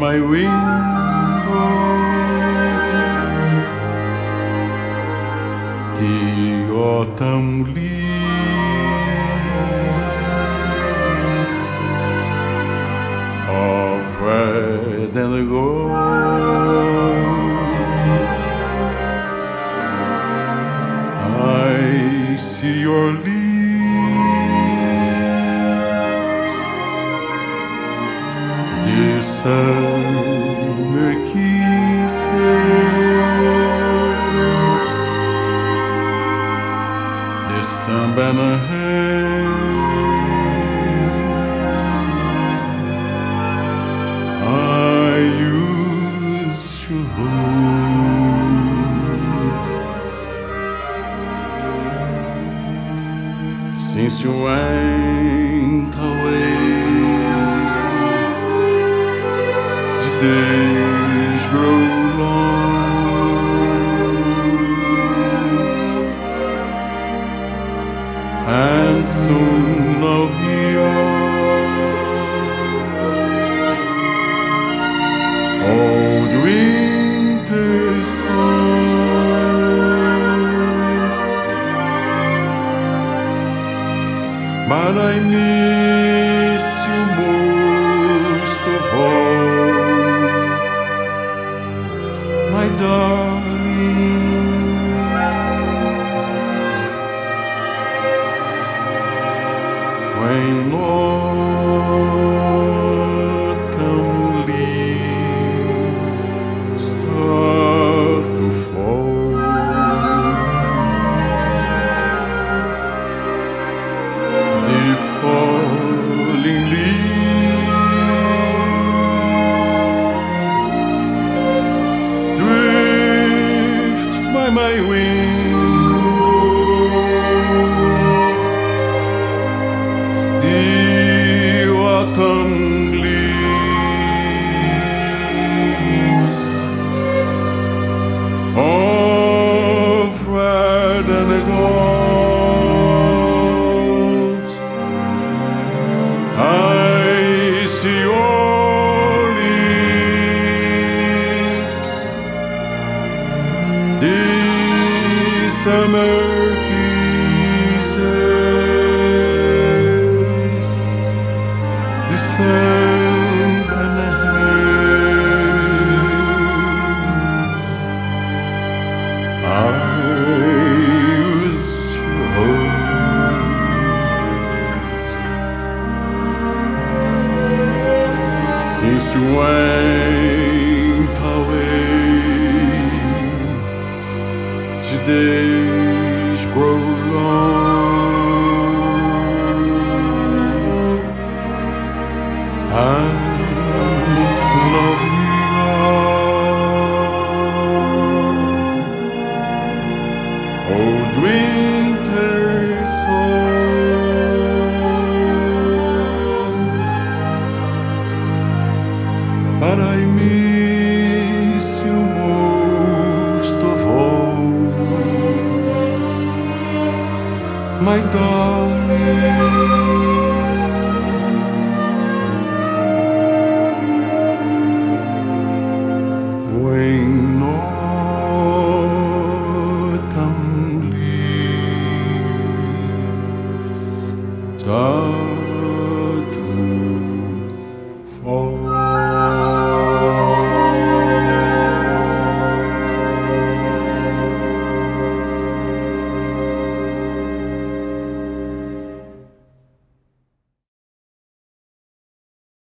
by my window. The autumn leaves of red and gold. I see your leaves summer kisses, the sunburn hands I used to hold. Since you went away, days grow long, and soon I'll be old winter song. But I miss you most of all, my darling. When autumn leaves start to fall, the falling leaves my window, the autumn leaves of red and gold. I see your lips, summer kisses, the sunburn hands I used to hold. Since you went away, days grow long, and it's lovely old winter song. But I miss you most of all, my darling. When autumn leaves